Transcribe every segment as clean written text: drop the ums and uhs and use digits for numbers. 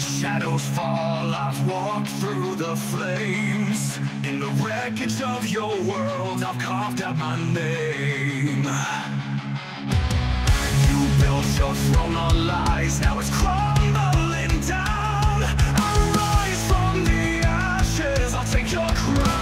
Shadows fall, I've walked through the flames. In the wreckage of your world, I've carved out my name. You built your throne on lies, now it's crumbling down. I'll rise from the ashes, I'll take your crown.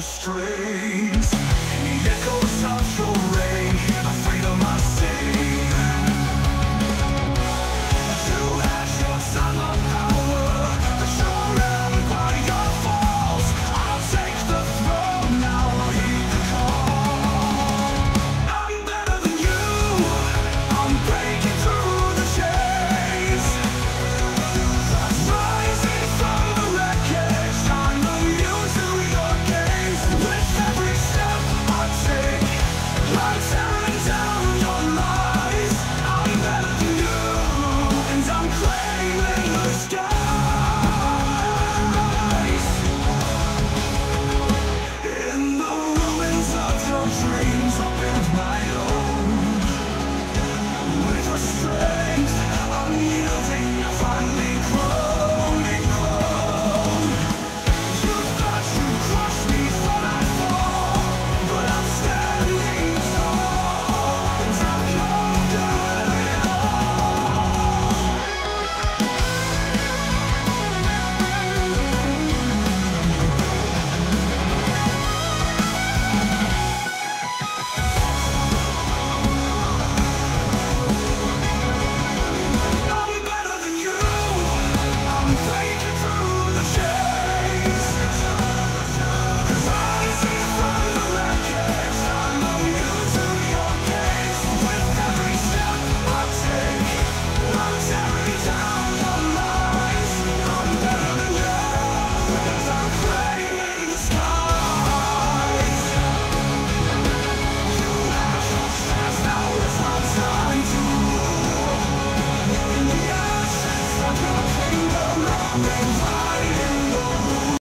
Straight.